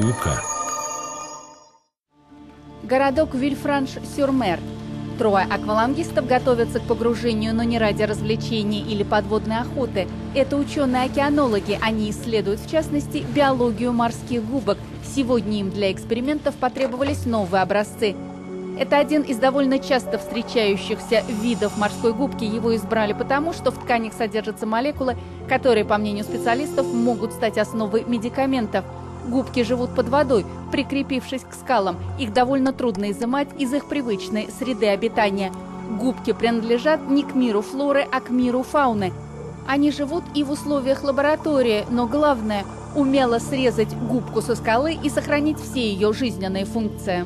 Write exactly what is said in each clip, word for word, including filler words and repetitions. Наука. Городок Вильфранш-сюр-Мер. Трое аквалангистов готовятся к погружению, но не ради развлечений или подводной охоты. Это ученые-океанологи. Они исследуют, в частности, биологию морских губок. Сегодня им для экспериментов потребовались новые образцы. Это один из довольно часто встречающихся видов морской губки. Его избрали потому, что в тканях содержатся молекулы, которые, по мнению специалистов, могут стать основой медикаментов. Губки живут под водой, прикрепившись к скалам. Их довольно трудно изымать из их привычной среды обитания. Губки принадлежат не к миру флоры, а к миру фауны. Они живут и в условиях лаборатории, но главное – умело срезать губку со скалы и сохранить все ее жизненные функции.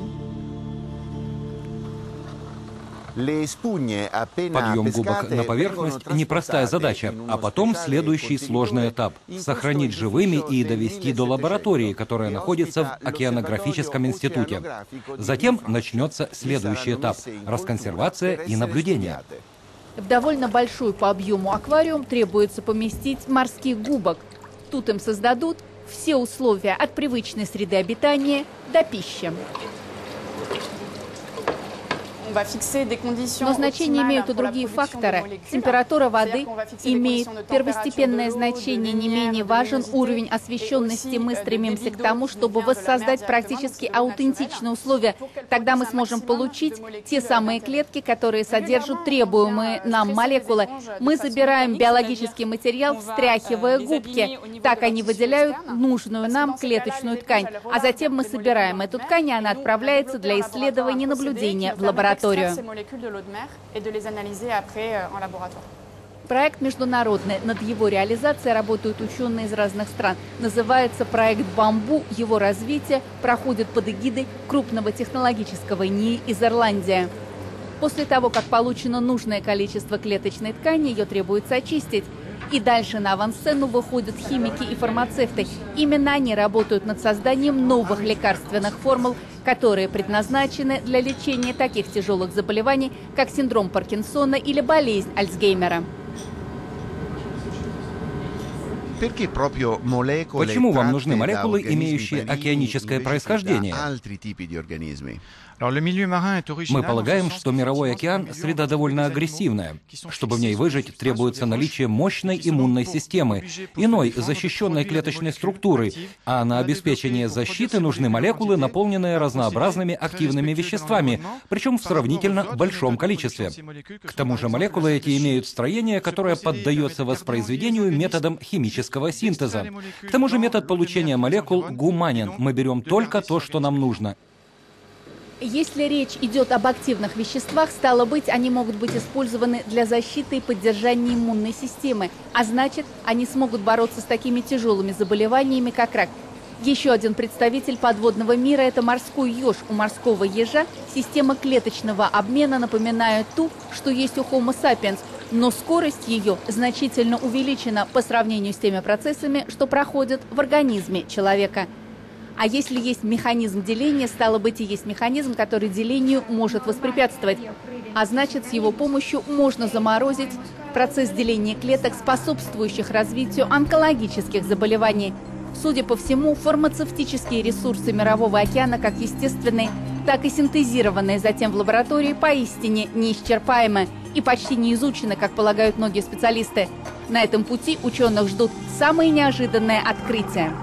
Подъем губок на поверхность – непростая задача, а потом следующий сложный этап – сохранить живыми и довести до лаборатории, которая находится в океанографическом институте. Затем начнется следующий этап – расконсервация и наблюдение. В довольно большой по объему аквариум требуется поместить морских губок. Тут им создадут все условия от привычной среды обитания до пищи. Но значение имеют и другие факторы. Температура воды имеет первостепенное значение, не менее важен уровень освещенности. Мы стремимся к тому, чтобы воссоздать практически аутентичные условия. Тогда мы сможем получить те самые клетки, которые содержат требуемые нам молекулы. Мы забираем биологический материал, встряхивая губки. Так они выделяют нужную нам клеточную ткань. А затем мы собираем эту ткань, и она отправляется для исследования и наблюдения в лаборатории. Проект международный. Над его реализацией работают ученые из разных стран. Называется проект «Bamboo». Его развитие проходит под эгидой крупного технологического эн и и из Ирландии. После того, как получено нужное количество клеточной ткани, ее требуется очистить. И дальше на авансцену выходят химики и фармацевты. Именно они работают над созданием новых лекарственных формул, которые предназначены для лечения таких тяжелых заболеваний, как синдром Паркинсона или болезнь Альцгеймера. Почему вам нужны молекулы, имеющие океаническое происхождение? Мы полагаем, что мировой океан – среда довольно агрессивная. Чтобы в ней выжить, требуется наличие мощной иммунной системы, иной защищенной клеточной структуры, а на обеспечение защиты нужны молекулы, наполненные разнообразными активными веществами, причем в сравнительно большом количестве. К тому же молекулы эти имеют строение, которое поддается воспроизведению методом химического синтеза. К тому же метод получения молекул гуманен. Мы берем только то, что нам нужно. Если речь идет об активных веществах, стало быть, они могут быть использованы для защиты и поддержания иммунной системы. А значит, они смогут бороться с такими тяжелыми заболеваниями, как рак. Еще один представитель подводного мира – это морской еж. У морского ежа система клеточного обмена напоминает ту, что есть у Homo sapiens, но скорость ее значительно увеличена по сравнению с теми процессами, что проходят в организме человека. А если есть механизм деления, стало быть, и есть механизм, который делению может воспрепятствовать. А значит, с его помощью можно заморозить процесс деления клеток, способствующих развитию онкологических заболеваний. Судя по всему, фармацевтические ресурсы Мирового океана, как естественные, так и синтезированные затем в лаборатории, поистине неисчерпаемы и почти не изучены, как полагают многие специалисты. На этом пути ученых ждут самые неожиданные открытия.